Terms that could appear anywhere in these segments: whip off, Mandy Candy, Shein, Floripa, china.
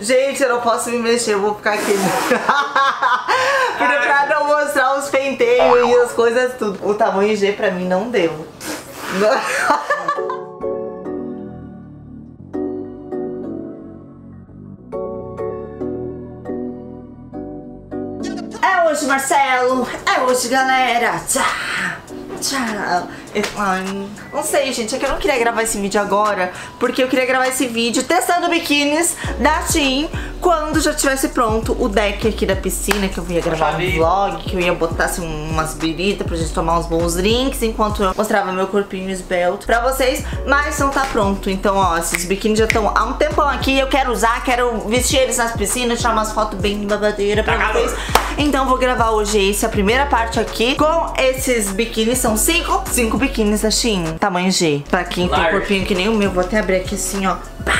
Gente, eu não posso me mexer, eu vou ficar aqui pra não mostrar os penteios e as coisas tudo. O tamanho G pra mim não deu. É hoje, Marcelo. É hoje, galera. Tchau. Tchau. Não sei, gente, é que eu não queria gravar esse vídeo agora, porque eu queria gravar esse vídeo testando biquínis da Shein quando já tivesse pronto o deck aqui da piscina, que eu ia gravar um vlog, que eu ia botar assim umas biritas pra gente tomar uns bons drinks, enquanto eu mostrava meu corpinho esbelto pra vocês, mas não tá pronto. Então, ó, esses biquínis já estão há um tempão aqui, eu quero usar, quero vestir eles nas piscinas, tirar umas fotos bem babadeiras pra vocês. Então vou gravar hoje essa primeira parte aqui com esses biquínis, são cinco biquínis da Shein, tamanho G. Pra quem tem corpinho que nem o meu, vou até abrir aqui assim, ó, pá,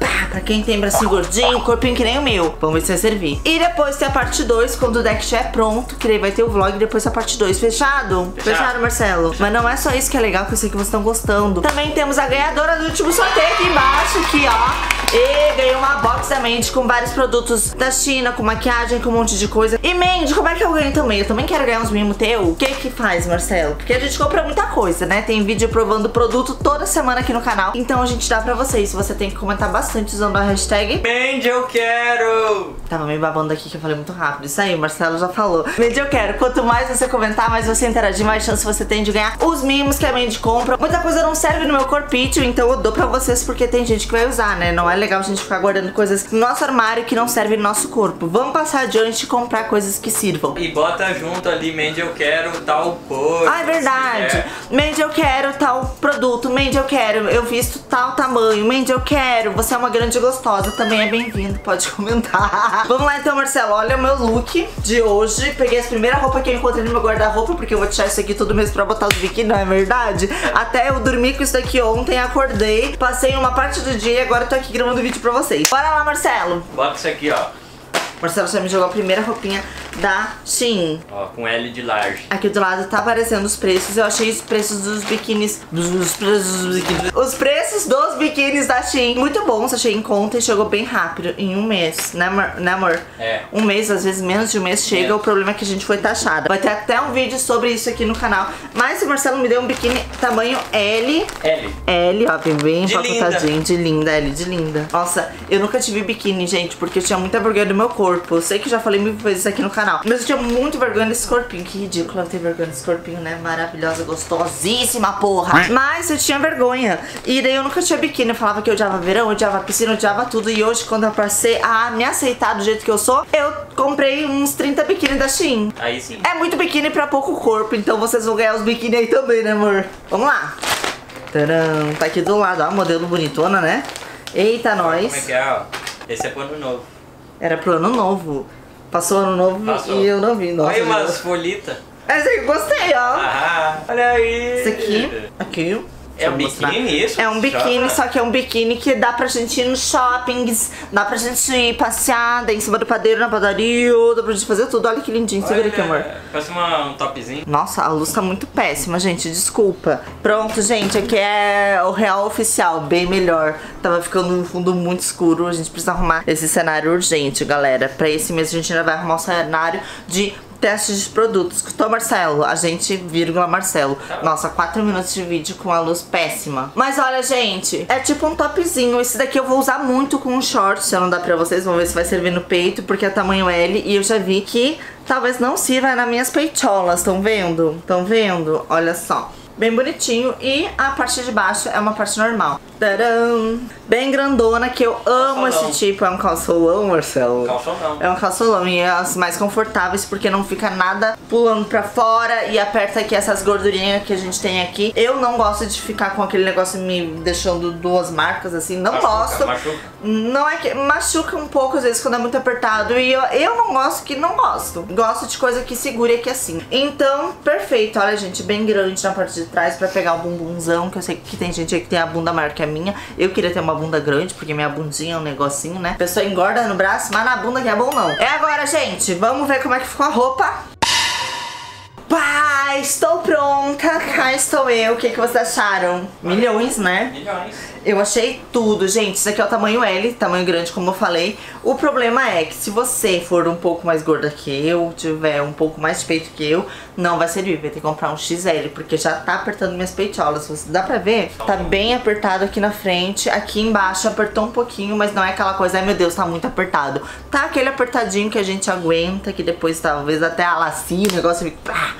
pá. Pra quem tem bracinho gordinho, corpinho que nem o meu, vamos ver se vai servir. E depois tem a parte 2, quando o deck estiver pronto, que daí vai ter o vlog, depois a parte 2, fechado? Fechado, Marcelo? Fechado. Mas não é só isso que é legal, que eu sei que vocês estão gostando. Também temos a ganhadora do último sorteio aqui embaixo, aqui, ó. E ganhei uma box da Mandy com vários produtos da China, com maquiagem, com um monte de coisa. E Mandy, como é que eu ganho também? Eu também quero ganhar uns mimos teu. O que que faz, Marcelo? Porque a gente compra muita coisa, né? Tem vídeo provando produto toda semana aqui no canal. Então a gente dá pra vocês. Você tem que comentar bastante usando a hashtag Mandy eu quero. Tava me babando aqui que eu falei muito rápido. Isso aí, o Marcelo já falou. Mandy eu quero. Quanto mais você comentar, mais você interagir, mais chance você tem de ganhar os mimos que a Mandy compra. Muita coisa não serve no meu corpite, então eu dou pra vocês porque tem gente que vai usar, né? Não é legal a gente ficar guardando coisas no nosso armário que não servem no nosso corpo. Vamos passar adiante e comprar coisas que sirvam. E bota junto ali, Mandy, eu quero tal coisa. Ah, é verdade. Mandy, eu quero tal produto. Mandy, eu quero. Eu visto tal tamanho. Mandy, eu quero. Você é uma grande gostosa. Também é bem-vindo. Pode comentar. Vamos lá, então, Marcelo. Olha o meu look de hoje. Peguei as primeiras roupas que eu encontrei no meu guarda-roupa, porque eu vou tirar isso aqui todo mês pra botar os biquíni, não é verdade? Até eu dormi com isso daqui ontem, acordei, passei uma parte do dia e agora tô aqui gravando do vídeo pra vocês. Bora lá, Marcelo. Bota isso aqui, ó. Marcelo já me jogou a primeira roupinha da Shein. Ó, com L de large. Aqui do lado tá aparecendo os preços. Eu achei os preços dos biquínis. Os preços dos biquínis da Shein muito bons, achei em conta e chegou bem rápido. Em um mês, né, amor? É. Um mês, às vezes menos de um mês chega. O problema é que a gente foi taxada. Vai ter até um vídeo sobre isso aqui no canal. Mas o Marcelo me deu um biquíni tamanho L. L, ó, bem empacotadinho. De linda, L de linda. Nossa, eu nunca tive biquíni, gente, porque eu tinha muita vergonha do meu corpo. Eu sei que já falei mil vezes aqui no canal, mas eu tinha muito vergonha desse corpinho. Que ridículo eu ter vergonha desse corpinho, né? Maravilhosa, gostosíssima, porra. Mas eu tinha vergonha. E daí eu nunca tinha biquíni. Eu falava que eu odiava verão, odiava piscina, odiava tudo. E hoje, quando eu passei a me aceitar do jeito que eu sou, eu comprei uns 30 biquíni da Shein. Aí sim. É muito biquíni pra pouco corpo. Então vocês vão ganhar os biquíni aí também, né, amor? Vamos lá. Tcharam. Tá aqui do lado, ó. Modelo bonitona, né? Eita, nós. Como é que é, ó? Esse é pro ano novo. Era pro ano novo. Passou ano novo. Passou. E eu não vi. Nossa, olha umas folhitas. Essa aqui eu gostei, ó. Ah, olha aí. Isso aqui. Aqui. É um biquíni isso? É um biquíni, só que é um biquíni que dá pra gente ir nos shoppings, dá pra gente ir passear, em cima do padeiro, na padaria, dá pra gente fazer tudo. Olha que lindinho, segura aqui, amor. Parece um topzinho. Nossa, a luz tá muito péssima, gente, desculpa. Pronto, gente, aqui é o real oficial, bem melhor. Tava ficando um fundo muito escuro, a gente precisa arrumar esse cenário urgente, galera. Pra esse mês a gente ainda vai arrumar um cenário de testes de produtos. Tô, Marcelo. A gente, vírgula, Marcelo. Nossa, 4 minutos de vídeo com a luz péssima. Mas olha, gente, é tipo um topzinho. Esse daqui eu vou usar muito com um short. Se eu não dar pra vocês, vamos ver se vai servir no peito, porque é tamanho L e eu já vi que talvez não sirva nas minhas peitolas. Estão vendo? Estão vendo? Olha só. Bem bonitinho. E a parte de baixo é uma parte normal. Tcharam! Bem grandona, que eu amo calçolão. Esse tipo. É um calçolão, Marcelo? Calçolão. É um calçolão. E é as mais confortáveis, porque não fica nada pulando pra fora e aperta aqui essas gordurinhas que a gente tem aqui. Eu não gosto de ficar com aquele negócio me deixando duas marcas, assim. Não gosto. Machuca. Não é que... Machuca um pouco, às vezes, quando é muito apertado. E eu não gosto que não gosto. Gosto de coisa que segure aqui assim. Então, perfeito. Olha, gente, bem grande na parte de trás pra pegar o bumbumzão, que eu sei que tem gente aí que tem a bunda maior que a minha. Eu queria ter uma bunda grande, porque minha bundinha é um negocinho, né? A pessoa engorda no braço, mas na bunda que é bom não. É agora, gente. Vamos ver como é que ficou a roupa. Pai! Ai, estou pronta, cá estou eu. O que, que vocês acharam? Milhões, né? Milhões. Eu achei tudo, gente. Isso aqui é o tamanho L, tamanho grande, como eu falei. O problema é que se você for um pouco mais gorda que eu, tiver um pouco mais de peito que eu, não vai servir. Vai ter que comprar um XL, porque já tá apertando minhas peitolas. Você dá pra ver? Tá bem apertado aqui na frente. Aqui embaixo apertou um pouquinho, mas não é aquela coisa, ai meu Deus, tá muito apertado. Tá aquele apertadinho que a gente aguenta, que depois talvez até a lacinha, o negócio fica... Pá!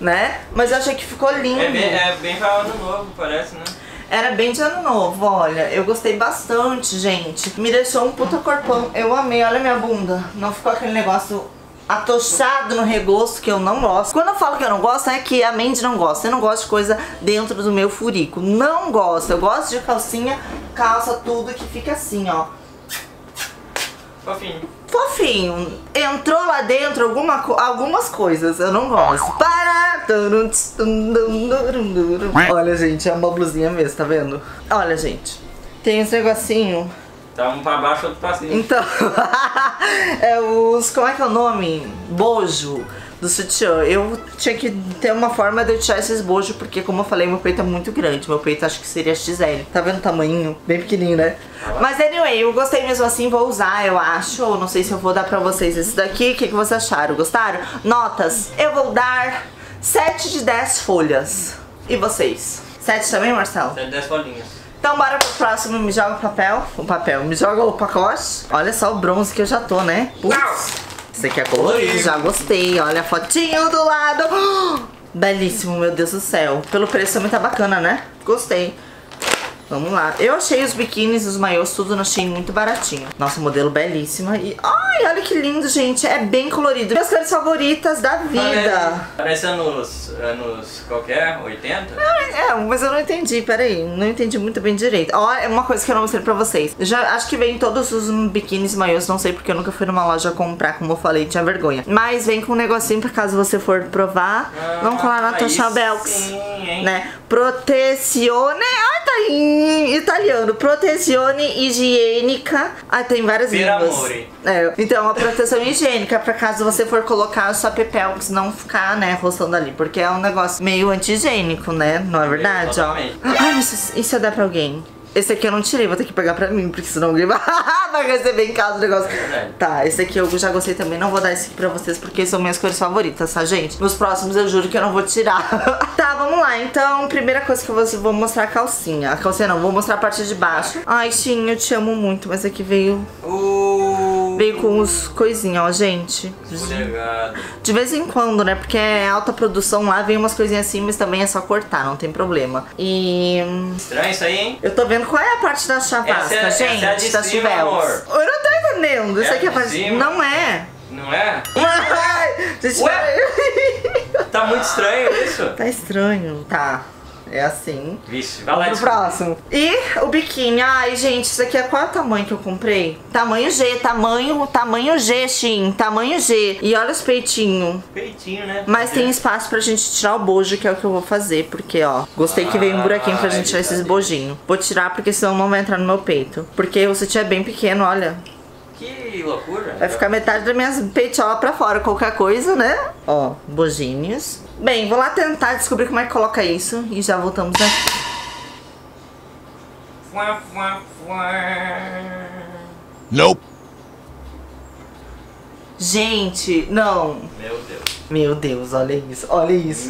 Né? Mas eu achei que ficou lindo. É bem pra ano novo, parece, né? Era bem de ano novo, olha. Eu gostei bastante, gente. Me deixou um puta corpão. Eu amei, olha minha bunda. Não ficou aquele negócio atochado no regoço que eu não gosto. Quando eu falo que eu não gosto, é que a Mandy não gosta. Eu não gosto de coisa dentro do meu furico. Não gosto. Eu gosto de calcinha, calça, tudo que fica assim, ó. Fofinho. Fofinho. Entrou lá dentro algumas coisas. Eu não gosto. Para! Olha, gente, é uma blusinha mesmo, tá vendo? Olha, gente, tem esse negocinho. Tá um pra baixo, outro pra cima. Então, é os... Como é que é o nome? Bojo do sutiã. Eu tinha que ter uma forma de eu tirar esses bojos, porque como eu falei, meu peito é muito grande. Meu peito acho que seria XL. Tá vendo o tamanho? Bem pequenininho, né? Mas anyway, eu gostei mesmo assim, vou usar, eu acho. Ou não sei se eu vou dar pra vocês esse daqui. O que, que vocês acharam? Gostaram? Notas, eu vou dar 7 de 10 folhas. E vocês? 7 também, Marcelo? 7 de 10 folhinhas. Então bora pro próximo, me joga o papel, me joga o pacote. Olha só o bronze que eu já tô, né? Putz, esse aqui é colorido, já gostei. Olha a fotinho do lado. Belíssimo, meu Deus do céu. Pelo preço também tá bacana, né? Gostei. Vamos lá. Eu achei os biquínis, os maiôs, tudo na Shein muito baratinho. Nossa, modelo belíssima. E ai, olha que lindo, gente. É bem colorido. Minhas cores favoritas da vida. Parece anos qualquer, 80? É, mas eu não entendi, peraí. Não entendi muito bem direito. Ó, é uma coisa que eu não mostrei pra vocês. Já acho que vem todos os biquínis maiôs, não sei porque eu nunca fui numa loja comprar, como eu falei, tinha vergonha. Mas vem com um negocinho pra caso você for provar. Vamos falar na Tocha Belks. Sim, hein? Né? Protezione. Ai, tá em italiano. Protezione higiênica. Ah, tem várias línguas. É, então, a proteção higiênica pra caso você for colocar a sua Pepelx não ficar, né, roçando ali. Porque é um negócio meio anti-higiênico, né? Não é verdade, ó. Ai, isso eu dar pra alguém. Esse aqui eu não tirei, vou ter que pegar pra mim, porque senão alguém vai receber em casa o negócio. Tá, esse aqui eu já gostei também. Não vou dar esse aqui pra vocês, porque são minhas cores favoritas, tá, gente? Nos próximos eu juro que eu não vou tirar. Tá, vamos lá. Então, primeira coisa que eu vou mostrar a calcinha. A calcinha não, vou mostrar a parte de baixo. Ai, Shein, eu te amo muito, mas aqui veio... Veio com uns coisinhas, ó, gente. De vez em quando, né? Porque é alta produção lá, vem umas coisinhas assim, mas também é só cortar, não tem problema. E... Estranho isso aí, hein? Eu tô vendo qual é a parte da chavasca, gente. É de das cima, amor. Eu não tô entendendo. Isso aqui é a parte... Cima. Não é. Não é? Gente, ué? Tá muito estranho isso. Tá estranho. Tá. É assim. Vixe, vai lá pro próximo. E o biquíni. Ai, gente, isso aqui é qual o tamanho que eu comprei? Tamanho G, tamanho G, Shein. Tamanho G. E olha os peitinhos. Peitinho, né? Mas tem espaço pra gente tirar o bojo, que é o que eu vou fazer. Porque, ó, gostei que veio um buraquinho pra gente tirar esses bojinhos. Vou tirar porque senão não vai entrar no meu peito. Porque o sutiã é bem pequeno, olha. Que loucura. Vai ficar metade das minhas peitolas pra fora, qualquer coisa, né? Ó, bojinhos. Bem, vou lá tentar descobrir como é que coloca isso. E já voltamos aqui. Nope. Gente, não. Meu Deus. Meu Deus, olha isso, olha isso.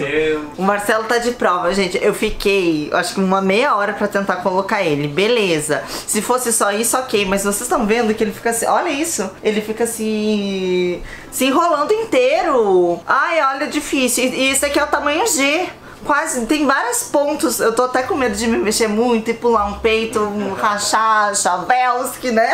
O Marcelo tá de prova, gente. Eu fiquei, acho que uma meia hora pra tentar colocar ele, beleza. Se fosse só isso, ok, mas vocês estão vendo que ele fica assim, olha isso. Ele fica assim, se enrolando inteiro. Ai, olha, difícil. E esse aqui é o tamanho G. Quase, tem vários pontos. Eu tô até com medo de me mexer muito e pular um peito, rachar, Chabelski, né?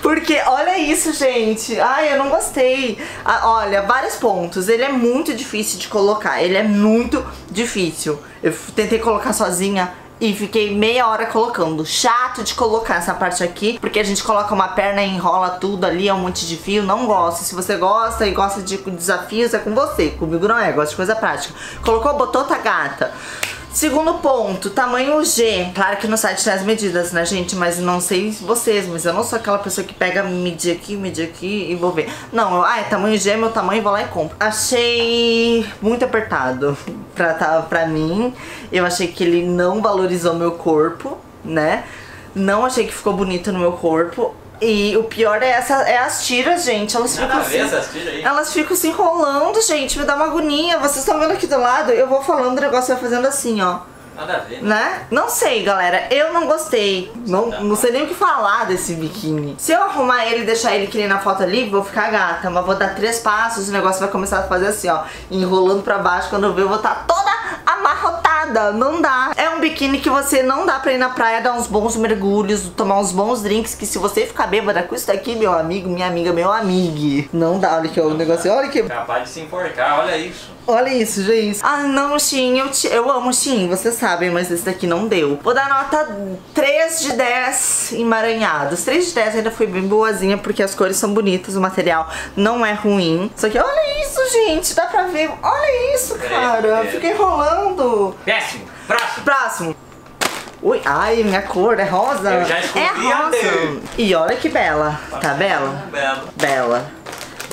Porque olha isso, gente. Ai, eu não gostei. Olha, vários pontos. Ele é muito difícil de colocar. Ele é muito difícil. Eu tentei colocar sozinha e fiquei meia hora colocando. Chato de colocar essa parte aqui, porque a gente coloca uma perna e enrola tudo ali, é um monte de fio, não gosto. Se você gosta e gosta de desafios, é com você. Comigo não é, gosto de coisa prática. Colocou, botou, tá gata. Segundo ponto, tamanho G. Claro que no site tem as medidas, né, gente? Mas não sei vocês, mas eu não sou aquela pessoa que pega, medir aqui e vou ver. Não, ah, é tamanho G, é meu tamanho, vou lá e compro. Achei muito apertado pra mim. Eu achei que ele não valorizou meu corpo, né? Não achei que ficou bonito no meu corpo. E o pior é, as tiras, gente. Elas ficam assim, essas tiras aí. Elas ficam se enrolando, gente. Me dá uma agonia. Vocês estão vendo aqui do lado? Eu vou falando, o negócio vai fazendo assim, ó. Nada a ver, né? Não sei, galera. Eu não gostei. Não sei nem o que falar desse biquíni. Se eu arrumar ele e deixar ele que nem na foto ali, vou ficar gata. Mas vou dar 3 passos, o negócio vai começar a fazer assim, ó. Enrolando pra baixo. Quando eu ver, eu vou estar toda amarrotada. Não dá. É um biquíni que você não dá pra ir na praia, dar uns bons mergulhos, tomar uns bons drinks. Que se você ficar bêbada com isso daqui, meu amigo, minha amiga, meu amigo, não dá. Olha que o negócio. Olha que... capaz de se enforcar, olha isso. Olha isso, gente. Ah, não, Shein. Eu amo Shein, você sabe. Mas esse daqui não deu. Vou dar nota 3 de 10 emaranhados. 3 de 10 ainda foi bem boazinha, porque as cores são bonitas, o material não é ruim. Só que olha isso, gente, dá pra ver. Olha isso, cara, fiquei enrolando. Péssimo, próximo. Próximo. Ui, ai, minha cor é rosa. Eu já escolhi, é rosa. E olha que bela, tá bela? Bela.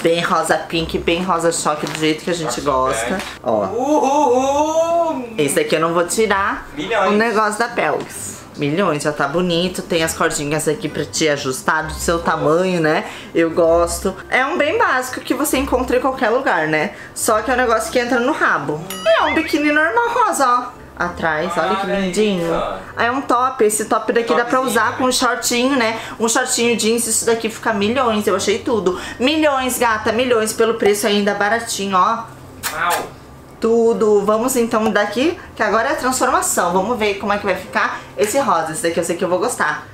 Bem rosa pink, bem rosa choque, do jeito que a gente gosta. Ó. Esse daqui eu não vou tirar. Milhões. O negócio da Pelgs. Milhões, já tá bonito. Tem as cordinhas aqui pra te ajustar do seu tamanho, né? Eu gosto. É um bem básico que você encontra em qualquer lugar, né? Só que é um negócio que entra no rabo. É um biquíni normal rosa, ó. Atrás, olha que lindinho. É um top, esse top daqui dá pra usar com um shortinho, né? Um shortinho jeans, isso daqui fica milhões, eu achei tudo. Milhões, gata, milhões, pelo preço ainda baratinho, ó. Uau. Tudo. Vamos então daqui, que agora é a transformação. Vamos ver como é que vai ficar esse rosa, esse daqui eu sei que eu vou gostar.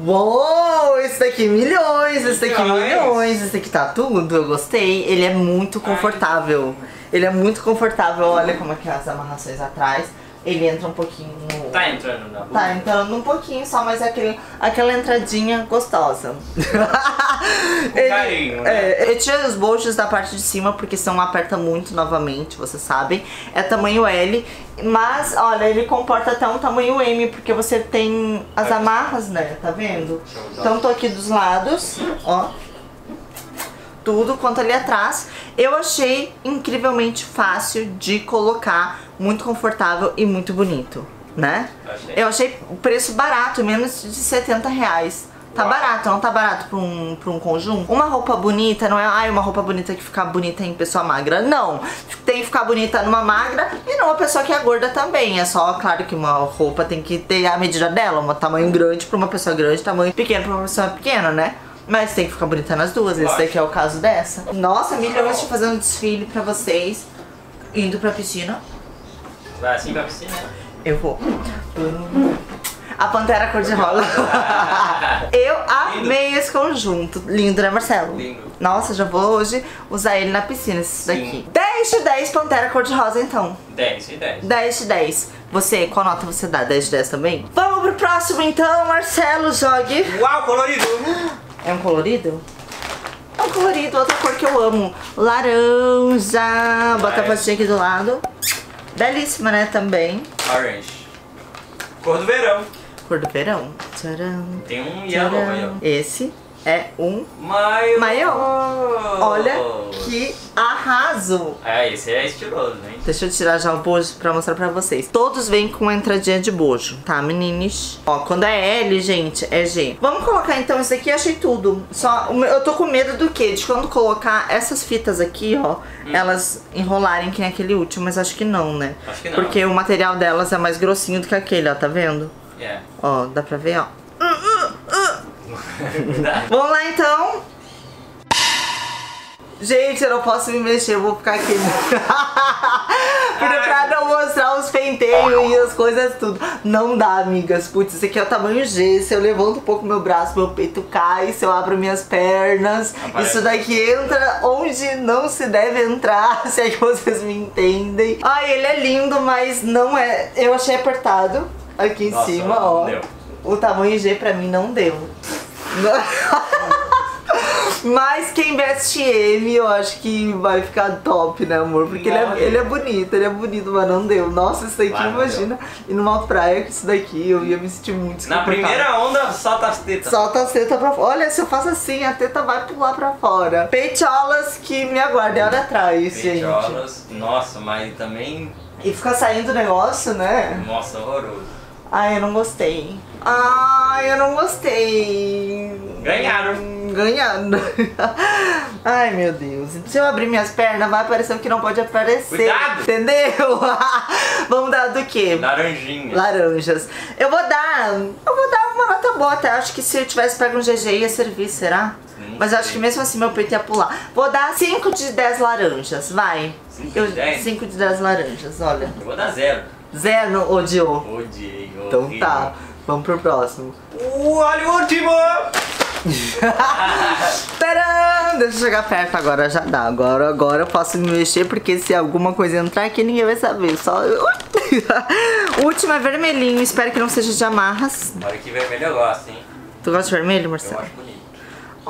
Uou, esse daqui milhões, esse daqui milhões, esse daqui tá tudo, eu gostei. Ele é muito confortável. Ele é muito confortável, olha como é que é as amarrações atrás. Ele entra um pouquinho... tá entrando na boca. Tá entrando um pouquinho só, mas é aquela entradinha gostosa. Com carinho, né? É, eu tirei os bolsos da parte de cima, porque senão aperta muito novamente, vocês sabem. É tamanho L, mas olha, ele comporta até um tamanho M, porque você tem as amarras, né? Tá vendo? Então tô aqui dos lados, ó. Tudo quanto ali atrás. Eu achei incrivelmente fácil de colocar, muito confortável e muito bonito, né? Eu achei o preço barato, menos de 70 reais. Tá barato, não tá barato pra um conjunto? Uma roupa bonita não é, ai, uma roupa bonita que fica bonita em pessoa magra. Não, tem que ficar bonita numa magra e numa pessoa que é gorda também. É só, claro que uma roupa tem que ter a medida dela, um tamanho grande pra uma pessoa grande, tamanho pequeno pra uma pessoa pequena, né? Mas tem que ficar bonita nas duas, esse daqui é o caso dessa. Nossa, milhões de fazer um desfile pra vocês, indo pra piscina. Vai assim pra piscina? Eu vou. A Pantera Cor-de-Rosa. Eu amei esse conjunto. Lindo, né, Marcelo? Lindo. Nossa, já vou hoje usar ele na piscina, esse daqui. 10 de 10 Pantera Cor-de-Rosa, então. 10 de 10. 10 de 10. Você, qual nota você dá? 10 de 10 também? Vamos pro próximo, então, Marcelo, jogue. Uau, colorido! É um colorido? É um colorido, outra cor que eu amo. Laranja. Bota a pastinha aqui do lado. Belíssima, né, também. Orange. Cor do verão. Cor do verão. Tcharam. Tem um yellow aí, ó. Esse é um... maiô. Olha que arraso. É, esse é estiloso, hein? Deixa eu tirar já o bojo pra mostrar pra vocês. Todos vêm com entradinha de bojo, tá, meninas? Ó, quando é L, gente, é G. Vamos colocar então isso aqui, achei tudo. Só, eu tô com medo do quê? De quando colocar essas fitas aqui, ó, elas enrolarem que nem aquele último, mas acho que não, né? Acho que não. Porque o material delas é mais grossinho do que aquele, ó, tá vendo? É. Yeah. Ó, dá pra ver, ó. Vamos lá, então. Gente, eu não posso me mexer, eu vou ficar aqui pra não mostrar os penteios e as coisas tudo. Não dá, amigas. Putz, esse aqui é o tamanho G. Se eu levanto um pouco meu braço, meu peito cai. Se eu abro minhas pernas, isso daqui entra onde não se deve entrar. Se é que vocês me entendem. Ai, ele é lindo, mas não é. Eu achei apertado aqui em cima, ó. Deu. O tamanho G pra mim não deu. Mas quem veste ele, eu acho que vai ficar top, né, amor? Porque ele é bonito, mas não deu. Nossa, isso daqui, claro, imagina. E numa praia com isso daqui, eu ia me sentir muito na primeira onda, solta as tetas. Solta as tetas pra fora. Olha, se eu faço assim, a teta vai pular pra fora. Peitolas que me aguardem, olha atrás, gente. Peitolas, nossa, mas também... E fica saindo o negócio, né? Nossa, horroroso. Ai, eu não gostei. Ai, eu não gostei. Ganharam. Ai, meu Deus. Se eu abrir minhas pernas, vai aparecer o que não pode aparecer. Cuidado! Entendeu? Vamos dar do quê? Laranjinhas. Laranjas. Eu vou dar uma nota boa, até. Acho que se eu tivesse pego um GG ia servir, será? Sim. Mas eu acho que mesmo assim meu peito ia pular. Vou dar 5 de 10 laranjas, vai. 5 de 10 laranjas, olha. Eu vou dar 0. Zé não odiou? Odiei, então tá, vamos pro próximo. Olha o último! Tcharam! Deixa eu chegar perto agora, já dá. Agora eu posso me mexer, porque se alguma coisa entrar aqui, ninguém vai saber. Só... O último é vermelhinho, espero que não seja de amarras. Olha que vermelho eu gosto, hein? Tu gosta de vermelho, Marcelo? Eu acho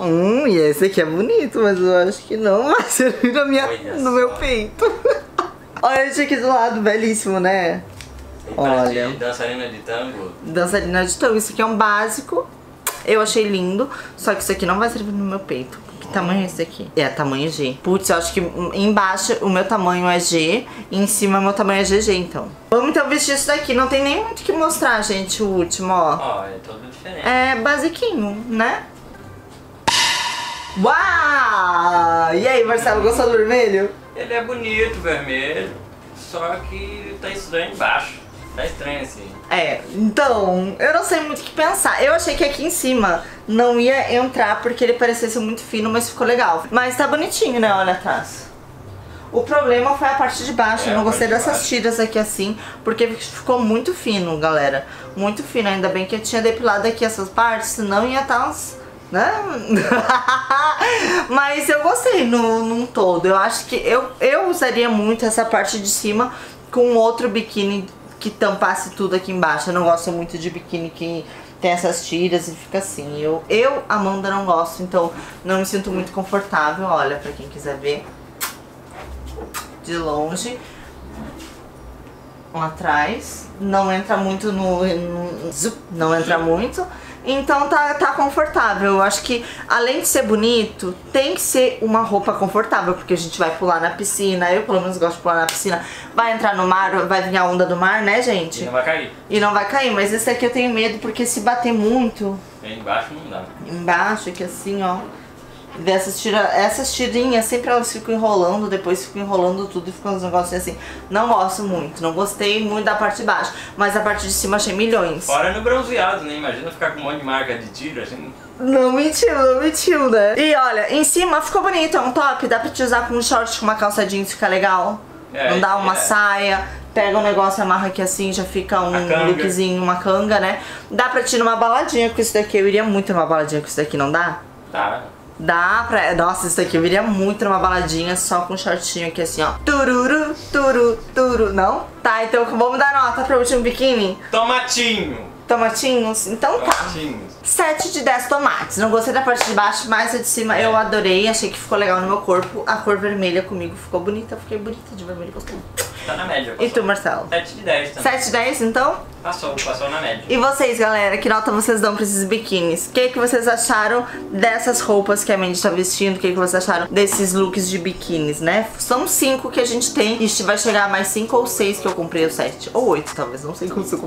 bonito. E esse aqui é bonito, mas eu acho que não vai servir no meu peito. Olha esse aqui do lado, belíssimo, né? Olha. Dançarina de tango. Dançarina de tango. Isso aqui é um básico. Eu achei lindo. Só que isso aqui não vai servir no meu peito. Que tamanho é esse aqui? É, tamanho G. Putz, eu acho que embaixo o meu tamanho é G. E em cima o meu tamanho é GG, então. Vamos então vestir isso daqui. Não tem nem muito o que mostrar, gente, o último, ó. Ó, é todo diferente. É, basiquinho, né? Uau! E aí, Marcelo, gostou do vermelho? Ele é bonito, vermelho, só que tá estranho embaixo, tá estranho assim. É, então, eu não sei muito o que pensar. Eu achei que aqui em cima não ia entrar porque ele parecesse muito fino, mas ficou legal. Mas tá bonitinho, né? Olha atrás. O problema foi a parte de baixo, eu não gostei dessas tiras aqui assim, porque ficou muito fino, galera. Muito fino, ainda bem que eu tinha depilado aqui essas partes, senão ia estar uns... Né? Mas eu gostei num todo. Eu acho que eu usaria muito essa parte de cima com outro biquíni que tampasse tudo aqui embaixo. Eu não gosto muito de biquíni que tem essas tiras e fica assim. Eu Amanda, não gosto, então não me sinto muito confortável. Olha, pra quem quiser ver de longe, lá atrás, não entra muito não entra muito. Então tá confortável. Eu acho que, além de ser bonito, tem que ser uma roupa confortável, porque a gente vai pular na piscina. Eu, pelo menos, gosto de pular na piscina. Vai entrar no mar, vai vir a onda do mar, né, gente? E não vai cair. E não vai cair, mas esse aqui eu tenho medo, porque se bater muito... É, embaixo não dá. Embaixo, aqui assim, ó. Essas tirinhas, sempre elas ficam enrolando, depois ficam enrolando tudo e ficam uns negócios assim. Não gosto muito, não gostei muito da parte de baixo, mas a parte de cima achei milhões. Fora no bronzeado, né? Imagina ficar com um monte de marca de tiro, assim. Não mentiu, né? E olha, em cima ficou bonito, é um top, dá pra te usar com um short, com uma calça jeans, fica legal. Não dá uma saia... Pega um negócio, amarra aqui assim, já fica um lookzinho, uma canga, né? Dá pra te ir numa baladinha com isso daqui, eu iria muito numa baladinha com isso daqui, não dá? Tá. Dá pra... Nossa, isso daqui eu viria muito numa baladinha só com um shortinho aqui assim, ó. Tururu, turu, turu. Não? Tá, então vamos dar nota pro último biquíni? Tomatinho. Tomatinhos? Então tá. 7 de 10 tomates. Não gostei da parte de baixo, mas a de cima eu adorei. Achei que ficou legal no meu corpo. A cor vermelha comigo ficou bonita. Fiquei bonita de vermelho, gostei. Tá na média. Passou. E tu, Marcelo? 7 de 10 também. 7 de 10, então? Passou na média. E vocês, galera? Que nota vocês dão pra esses biquínis? O que, que vocês acharam dessas roupas que a Mandy tá vestindo? O que, que vocês acharam desses looks de biquínis, né? São 5 que a gente tem. E vai chegar mais 5 ou 6 que eu comprei, ou 7. Ou 8, talvez. Não sei como se eu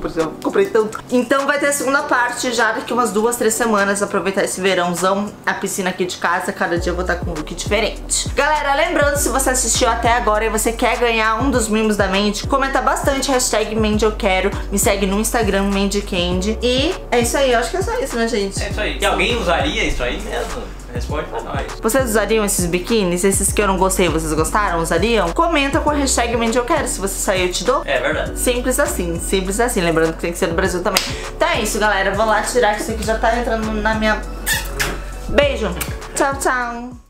comprei tanto. Então vai ter a segunda parte já daqui umas 2, 3 semanas. Aproveitar esse verãozão, a piscina aqui de casa. Cada dia eu vou estar com um look diferente. Galera, lembrando, se você assistiu até agora e você quer ganhar um dos mimos da Mandy, comenta bastante, hashtag Mandy eu quero. Me segue no Instagram, Mandy Candy. E é isso aí, eu acho que é só isso, né, gente? É isso aí. E alguém usaria isso aí mesmo? Responde pra nós. Vocês usariam esses biquínis? Esses que eu não gostei, vocês gostaram? Usariam? Comenta com a hashtag Mandy eu quero. Se você sair, eu te dou. É verdade. Simples assim, simples assim. Lembrando que tem que ser do Brasil também. Então é isso, galera. Vou lá tirar, que isso aqui já tá entrando na minha... Beijo. Tchau, tchau.